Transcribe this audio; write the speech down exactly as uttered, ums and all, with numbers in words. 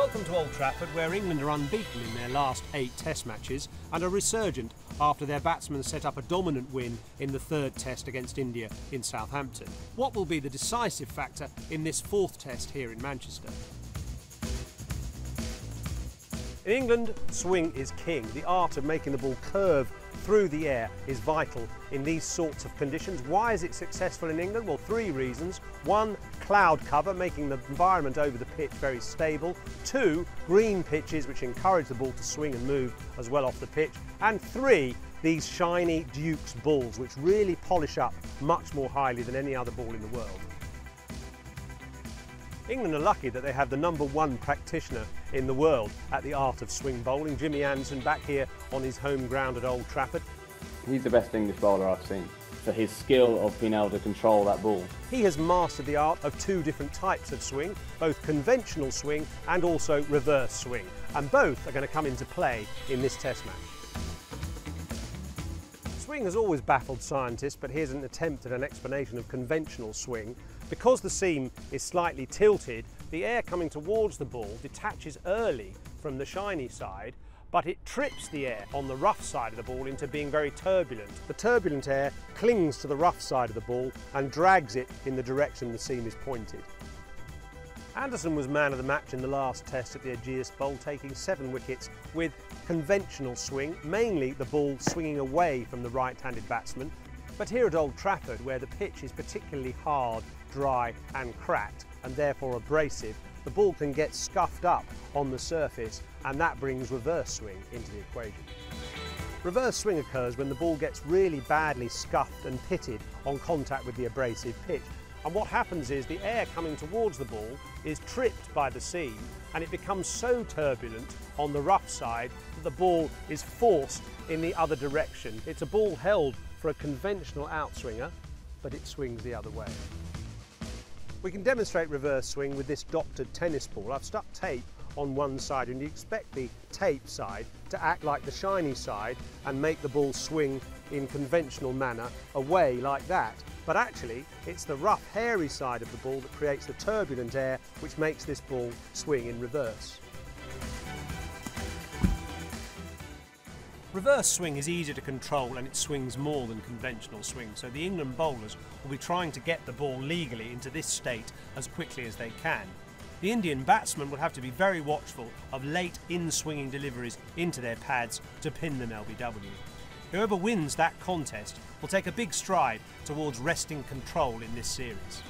Welcome to Old Trafford, where England are unbeaten in their last eight Test matches and are resurgent after their batsmen set up a dominant win in the third Test against India in Southampton. What will be the decisive factor in this fourth Test here in Manchester? In England, swing is king. The art of making the ball curve through the air is vital in these sorts of conditions. Why is it successful in England? Well, three reasons. One, cloud cover, making the environment over the pitch very stable. Two, green pitches, which encourage the ball to swing and move as well off the pitch. And three, these shiny Duke's balls, which really polish up much more highly than any other ball in the world. England are lucky that they have the number one practitioner in the world at the art of swing bowling, Jimmy Anderson, back here on his home ground at Old Trafford. He's the best English bowler I've seen, for his skill of being able to control that ball. He has mastered the art of two different types of swing, both conventional swing and also reverse swing, and both are going to come into play in this Test match. Swing has always baffled scientists, but here's an attempt at an explanation of conventional swing. Because the seam is slightly tilted, the air coming towards the ball detaches early from the shiny side, but it trips the air on the rough side of the ball into being very turbulent. The turbulent air clings to the rough side of the ball and drags it in the direction the seam is pointed. Anderson was man of the match in the last Test at the Ageas Bowl, taking seven wickets with conventional swing, mainly the ball swinging away from the right-handed batsman. But here at Old Trafford, where the pitch is particularly hard, dry and cracked, and therefore abrasive, the ball can get scuffed up on the surface, and that brings reverse swing into the equation. Reverse swing occurs when the ball gets really badly scuffed and pitted on contact with the abrasive pitch. And what happens is the air coming towards the ball is tripped by the seam, and it becomes so turbulent on the rough side that the ball is forced in the other direction. It's a ball held for a conventional outswinger, but it swings the other way. We can demonstrate reverse swing with this doctored tennis ball. I've stuck tape on one side, and you expect the tape side to act like the shiny side and make the ball swing in conventional manner away like that. But actually, it's the rough, hairy side of the ball that creates the turbulent air, which makes this ball swing in reverse. Reverse swing is easier to control, and it swings more than conventional swing, so the England bowlers will be trying to get the ball legally into this state as quickly as they can. The Indian batsmen will have to be very watchful of late in-swinging deliveries into their pads to pin them L B W. Whoever wins that contest will take a big stride towards wresting control in this series.